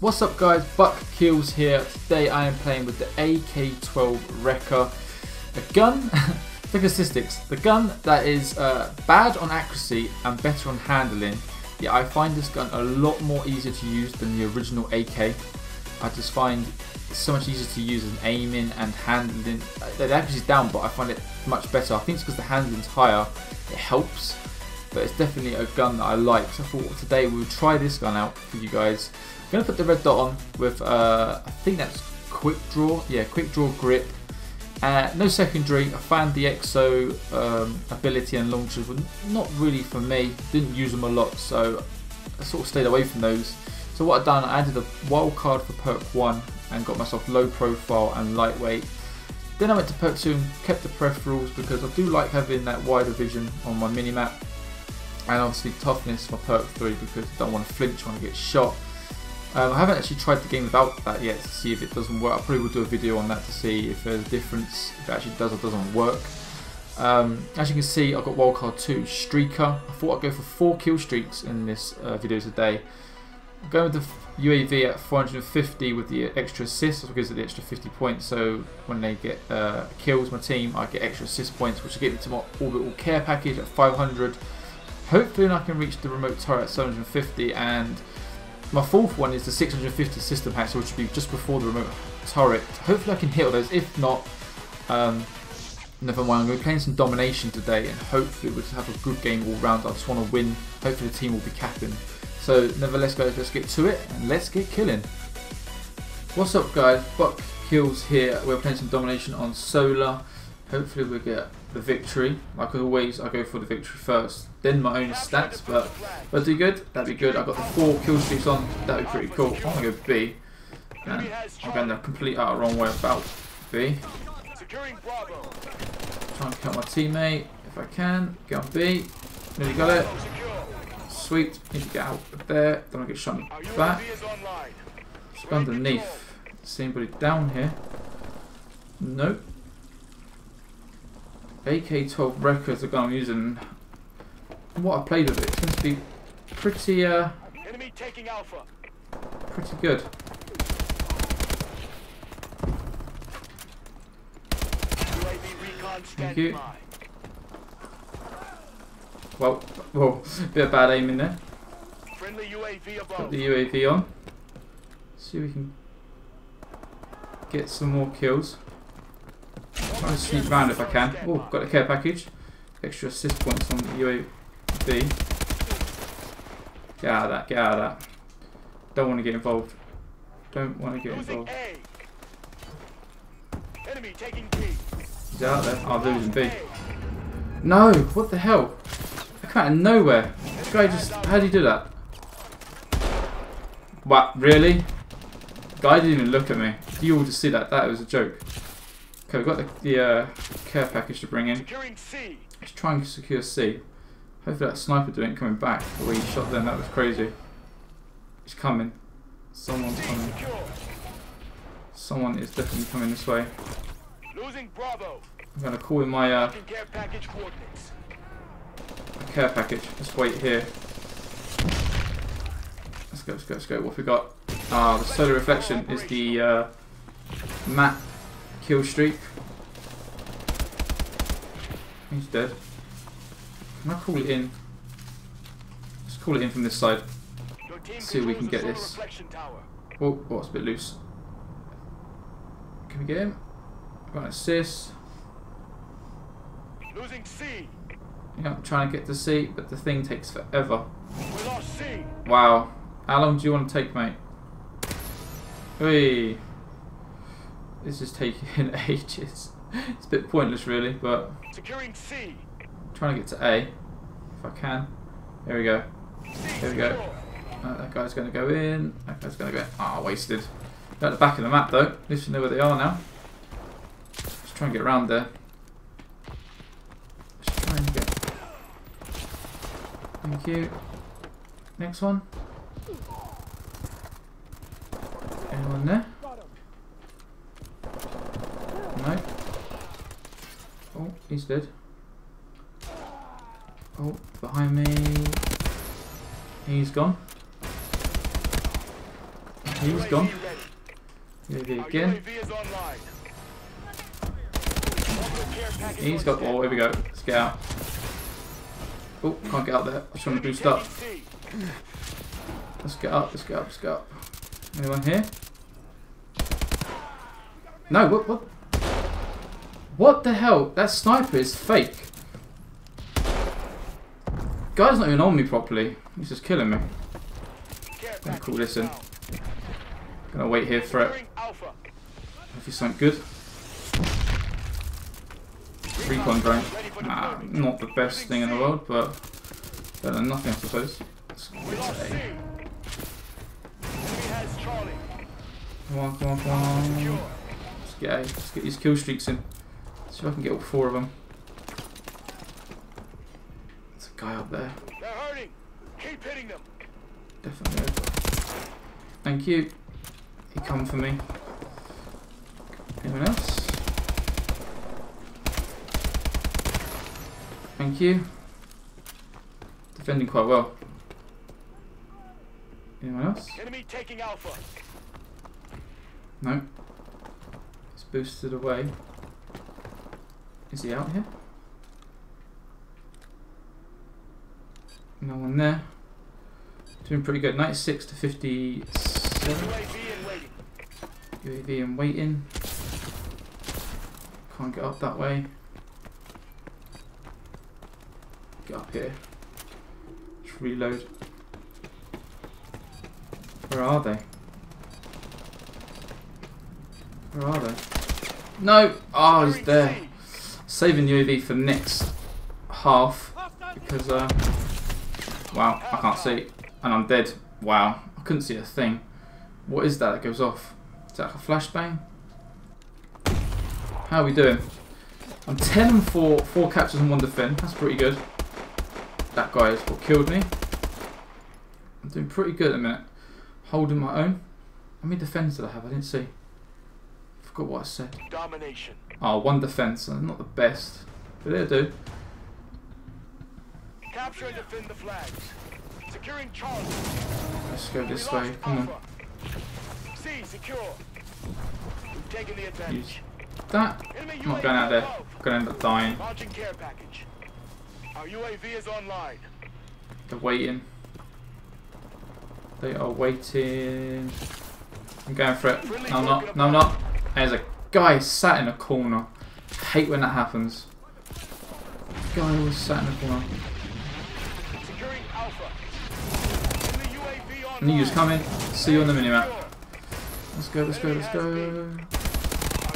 What's up guys, BucKillz here. Today I am playing with the AK-12 Wrecker, a gun, for statistics, the gun that is bad on accuracy and better on handling. Yeah, I find this gun a lot more easier to use than the original AK. I just find it's so much easier to use in aiming and handling. The accuracy's down, but I find it much better. I think it's because the handling's higher, it helps. But it's definitely a gun that I like, so I thought today we'll try this gun out for you guys. I'm going to put the red dot on with, I think that's quick draw, yeah, quick draw grip. No secondary. I found the EXO ability and launchers were not really for me, didn't use them a lot, so I sort of stayed away from those. So what I've done, I added a wild card for perk 1 and got myself low profile and lightweight. Then I went to perk 2 and kept the peripherals because I do like having that wider vision on my minimap. And obviously toughness for perk 3 because I don't want to flinch when I get shot. I haven't actually tried the game without that yet to see if it doesn't work. I probably will do a video on that to see if there's a difference, if it actually does or doesn't work. As you can see, I've got wildcard 2 Streaker. I thought I'd go for 4 kill streaks in this video today. I'm going with the UAV at 450 with the extra assists, which gives it the extra 50 points. So when they get kills, my team, I get extra assist points, which will get me to my orbital care package at 500. Hopefully I can reach the remote turret at 750, and my fourth one is the 650 system hack, which will be just before the remote turret. Hopefully I can hit all those. If not, never mind. I'm going to be playing some domination today, and hopefully we'll just have a good game all round. I just want to win. Hopefully the team will be capping. So nevertheless guys, let's get to it, and let's get killing. What's up guys, BucKillz here. We're playing some domination on solar. Hopefully we'll get the victory. Like always, I go for the victory first, then my own stats, but if I do good, that'd be good. I got the 4 kill streaks on, that'd be pretty cool. I'm gonna go B. And I'm gonna complete out the wrong way about B. Try and kill my teammate if I can. Get on B. Nearly got it. Sweet. Need to get out of there. Don't wanna get shot in the back. Just underneath. See anybody down here? Nope. AK-12 Wrecker is the gun I'm using. What I played with it seems to be pretty, pretty good. Thank you. Well, well, bit of bad aiming there. Put the UAV on. See if we can get some more kills. I'll sneak round if I can. Oh, got a care package. Extra assist points on the UAV. Get out of that, get out of that. Don't want to get involved. Don't want to get involved. He's out there. Oh, I'm losing B. No, what the hell? I came out of nowhere. This guy just, how did he do that? What, really? The guy didn't even look at me. You all just see that, that was a joke. Okay, we've got the care package to bring in. Let's try and secure C. Hopefully that sniper didn't come back the way he shot them. That was crazy. He's coming. Someone's coming. Someone is definitely coming this way. I'm going to call in my care package. Let's wait here. Let's go, let's go, let's go. What have we got? Ah, the solar reflection is the map. Kill streak. He's dead. Can I call it in? Let's call it in from this side. See if we can get this. Oh, oh, it's a bit loose. Can we get him? Got an assist. Yeah, I'm trying to get to C, but the thing takes forever. Wow. How long do you want to take, mate? Hey. This is taking ages. It's a bit pointless really, but I'm trying to get to A if I can. Here we go. Here we go. That guy's going to go in. That guy's going to go in. Ah, wasted. They're at the back of the map though. At least you know where they are now. Let's try and get around there. Let's try and get... Thank you. Next one. Anyone there? Oh, he's dead. Oh, behind me. He's gone. He's gone. UAV again. He's got. Oh, here we go. Let's get out. Oh, can't get out there. I'm trying to boost up. Let's get up. Let's get up. Let's get up. Anyone here? No. What? What the hell? That sniper is fake. Guy's not even on me properly. He's just killing me. Gonna call this in. Gonna wait here for it. If he's something good. Recon drone. Nah, not the best thing in the world, but better than nothing, I suppose. Let's go today. Come on, come on, come on. Let's get these kill streaks in. See if I can get all four of them. There's a guy up there. They're hurting. Keep hitting them. Definitely. Thank you. He come for me. Anyone else? Thank you. Defending quite well. Anyone else? Enemy taking alpha. No. It's boosted away. Is he out here? No one there. Doing pretty good. 96 to 57. UAV in waiting. Can't get up that way. Get up here. Just reload. Where are they? Where are they? No! Oh, he's there. Saving UAV for next half because wow, I can't see and I'm dead. Wow, I couldn't see a thing. What is that goes off? Is that like a flashbang? How are we doing? I'm 10 and 4, 4 captures and 1 defend. That's pretty good. That guy is what killed me. I'm doing pretty good at the minute. Holding my own. How many defends did I have? I didn't see. I forgot what I said. Domination. Oh, 1 defense, not the best, but it'll do. Capture and defend the flags. Securing Charlie. Let's go this way. Come on. C secure. Taking the advantage. Use that. I'm not going out there. I'm going to end up dying. Care package. Our UAV is online. They're waiting. They are waiting. I'm going for it. No, I'm not. No, I'm not. There's a guy sat in a corner. I hate when that happens. Guy was sat in a corner. Securing alpha. In the UAV on and you just come in. See you on the minimap. Let's go, let's go, let's go. Our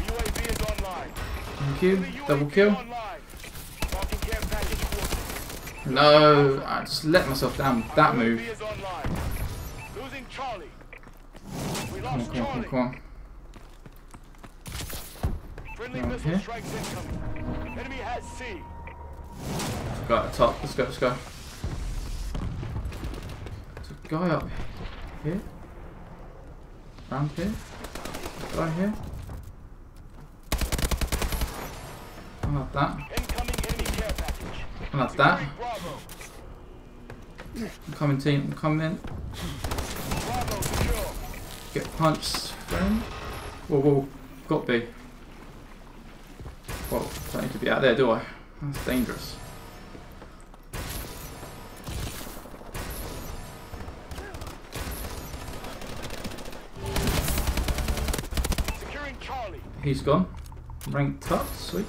UAV is online. Thank you. Double kill. No, I just let myself down with that move. Losing Charlie. We lost Charlie. Come on, come on, come on. Friendly missile strikes incoming. Enemy has C. There's a guy at the top. Let's go, let's go. There's a guy up here. Round here. There's a guy here. I'll have that. Incoming enemy care package. I'll have that. I'm coming, team. I'm coming in. Bravo, secure. Get punched. Whoa, whoa. Got B. Well, don't need to be out there, do I? That's dangerous. Securing Charlie. He's gone. Ranked up, sweet.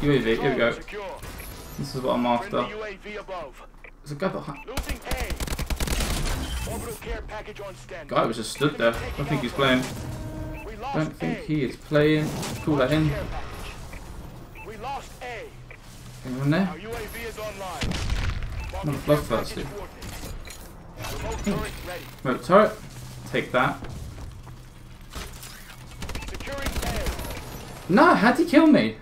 UAV ready. UAV, here we go. This is what I'm after. There's a guy behind. Guy was just stood there. I don't think he's playing. Don't think he is playing. Call that in. Anyone there? I'm not bloodthirsty. Remote turret. Take that. No, how'd he kill me?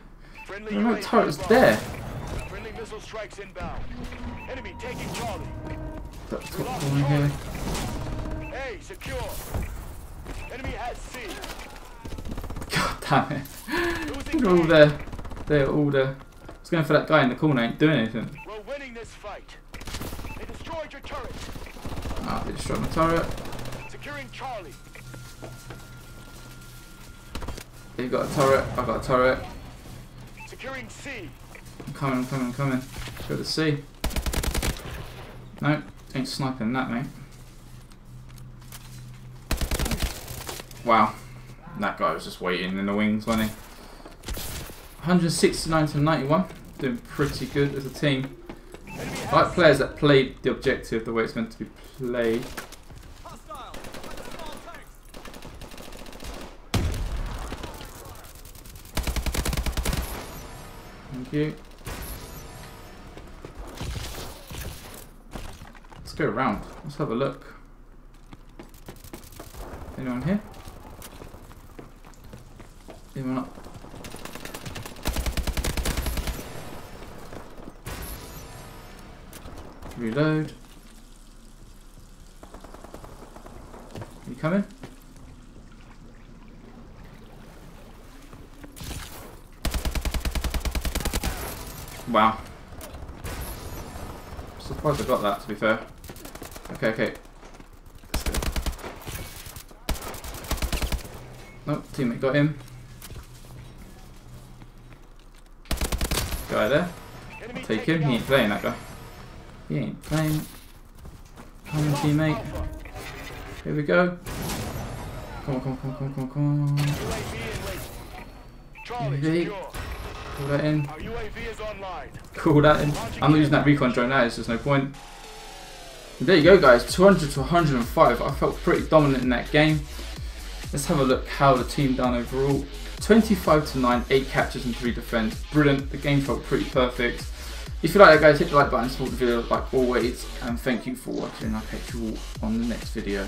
The remote turret is there. Friendly missile strikes inbound. Enemy taking Charlie. Top corner here. Hey, secure. Enemy has C. God damn it. They're all there. They're all there. I was going for that guy in the corner, ain't doing anything. We're winning this fight. destroyed your turret. Ah, they destroyed my turret. Securing Charlie. They've got a turret. I've got a turret. Securing C. I'm coming, I'm coming, I'm coming. Let's go to C. Nope, ain't sniping that, mate. Wow, that guy was just waiting in the wings, wasn't he? 169 to 91, doing pretty good as a team. I like players that play the objective the way it's meant to be played. Thank you. Let's go around. Let's have a look. Anyone here? Anyone up? Reload. You coming? Wow. I'm surprised I got that, to be fair. Okay, okay. Let's go. Nope, teammate got him. Guy there. I'll take him. He ain't playing, that guy. He ain't playing. Come on, teammate. Here we go. Come on, come on, come on, come on, come on. UAV. Call that in. Call that in. I'm not using that recon drone now, it's just no point. And there you go, guys. 200 to 105. I felt pretty dominant in that game. Let's have a look how the team done overall. 25 to 9, 8 captures and 3 defense. Brilliant. The game felt pretty perfect. If you like that, guys, hit the like button, support the video like always, and thank you for watching. I'll catch you all on the next video.